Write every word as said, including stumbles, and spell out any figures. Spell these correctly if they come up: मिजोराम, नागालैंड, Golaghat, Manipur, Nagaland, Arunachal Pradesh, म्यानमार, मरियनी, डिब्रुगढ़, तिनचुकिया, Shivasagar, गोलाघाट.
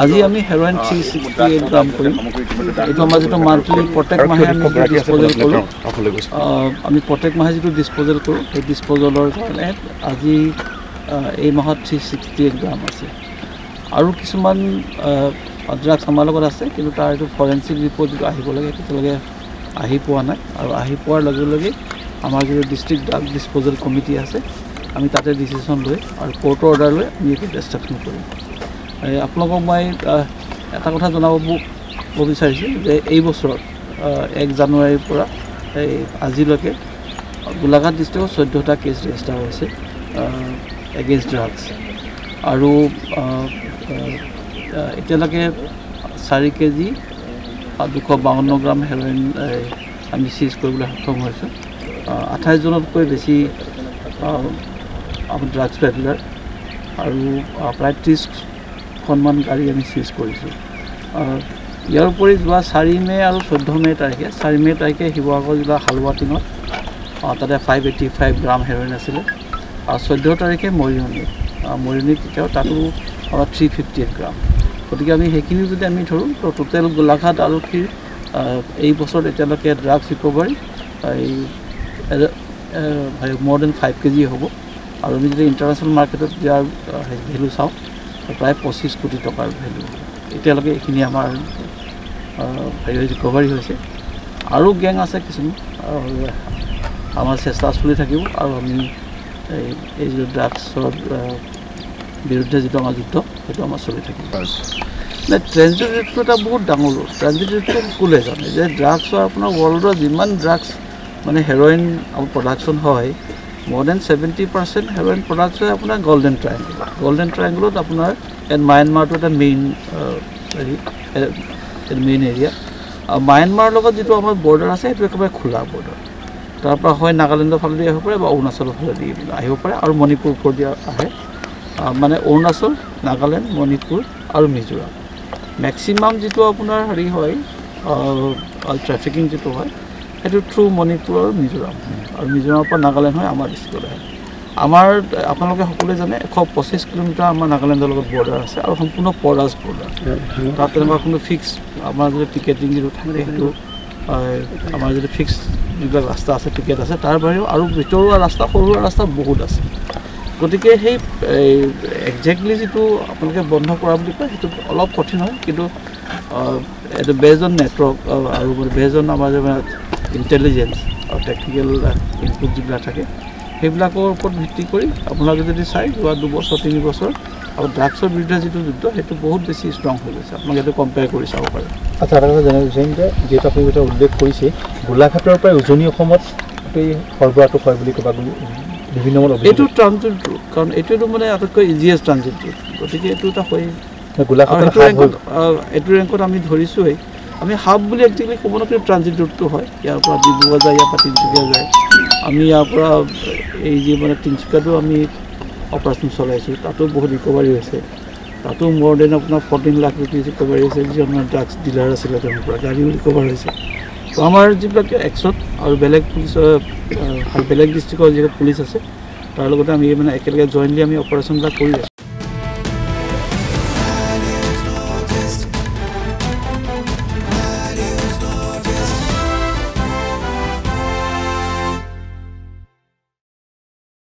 আজি আমি হেরোইন तीन सौ अड़सठ গ্রাম কৰিম। এটো আমাৰ যেটো মান্থলি প্ৰত্যেক মাহে আমি ডিসপোজেল কৰো। আমি প্ৰত্যেক মাহে যেটো ডিসপোজেল কৰো সেই ডিসপোজেলৰ আজি এই মাহত तीन सौ अड़सठ গ্রাম আছে। আৰু কিছুমান ড্ৰাগছ আমাৰ লগত আছে কিন্তু তাৰ এটো ফৰেনসিক ৰিপৰ্ট আহিব লাগে, তেতিয়ালৈকে আহি পোৱা নাই। আৰু আহি পোৱাৰ লগে লগে আমাৰ যেটো ডিস্ট্রিক্ট ড্ৰাগ ডিসপোজেল কমিটি আছে আমি তাতে ডিসিশন লৈ আৰু কোর্ট অৰ্ডাৰ লৈ আমি এটো ডিস্ট্রাকশন কৰিম। आपलोगों मैं एट कथा जानव विचार बचर एक जानुवारीर परा आजिलैके गोलाघाट डिस्ट्रिक्ट चौदहटा केस रेजिस्टार होइछे एगेन्स्ट ड्राग्स और एतियालैके चार केजी दुश बावन्न ग्राम हेरोइन आम सीज কৰিবলৈ सक्षम होइछो। अट्ठाईस जनतक बेसि ड्राग्स पेडलार और प्राय त्रिश खनमान गाड़ी आम सीज करी। जो चार मे और चौदह मे तारिखे चार मे तारिखे शिवसगर जिला हालवाटिंग तक five eighty five gram heroin आ चौदह तारिखे मरियनी मरियनी तक थ्री फिफ्टी एट ग्राम गति के धरूँ तो टोटेल गोलाघाट आरक्षी एक बचर एतलैके drugs recovery more than five K G हम और जो इंटरनेशनल मार्केट यार भेलू चाँव प्राय पचिश कोटी टकार भेलू एतलैके आम हेरि रिकवरी और गेंग आसे किसुमान चेष्टा चलि थकिब और आम ड्राग्सर विरुद्धे जी युद्ध सो चलि थकिब। ट्रांजिट रेट तो बहुत डांगर रोड। ट्रांजिट रेट कूले जाने ड्राग्स अपना वर्ल्डर जिमान ड्राग्स मानने हेरोइन प्रोडक्शन है more than seventy percent heroin product अपना गोल्डन ट्रायंगल। गोल्डन ट्रायंगल अपना म्यानमार तो मेन हेरी मेन एरिया म्यानमार जी बॉर्डर आसे खोला बॉर्डर तारपर नागालैंडर फाले पे अरुणाचल फाले पे और मणिपुर ऊपर आए मानने अरुणाचल नागालैंड मणिपुर और मिजोराम मैक्सिमाम जी अपना हेरी है ट्रैफिकिंग जी है ये थ्रू मणिपुर और मिजोराम और मिजोराम पर नागालैंड है आम डिस्ट्रिक्ट है। आमार आपलोके सकलोवे जाने एश पचिश किलोमीटर आम नागालैंडर बॉर्डर आसे और सम्पूर्ण पराज बॉर्डर तक तेना फिक्स आम जो टिकेटिंग जो थे आम जो फिक्स जो रास्ता आसे टिकेट आसे तार बाहिरेओ और भितरुआ रास्ता सरुआ रास्ता बहुत आसे गति के एक्जेक्टली जी आपलोके बंध करा बुली कय हेतु अलप कठिन है कि बेस्ड ऑन नेटवर्क और बेस्ड ऑन आम इंटेलिजेंस और टेक्निकल इनपुट जीवन थके ऊपर भित्ति अपने चाय जो दुबस तीन बचर और ड्राग्सर विरुद्ध जी युद्ध सो बहुत बेसि स्ट्रंग हो गई अपने कम्पेयर कर चाव पे। अच्छा एट कथा जानना विचार जी अपनी क्या उल्लेख कर गोलाघाटर उजनी सरबराह है विभिन्न मतलब ये ट्रांजिट रूट कारण यू मैं आटक इजिएस्ट ट्रांजिट रूट गति के गोलाघाट रैंक आम धरसोई आम हाब भी एक्जेक्टली कब ना ट्रांजिट रूट तो है यार डिब्रुगढ़ जाए तिनचुकिया जाए आम इारे मैं तिनचुकिया आम अपारेशन चलाइए तक बहुत रिकवरी तक मोर देन अपना फोर्टीन लाख रुपीज रिकवरी जी अपना ड्राग्स डिलार आरोप गाड़ी रिकवर तो आम जीवन एक्शन और बेलेग पुलिस बेलेग डिस्ट्रिक्टर जी पुलिस आस तार मैं एक जॉइनली अपारेशन कर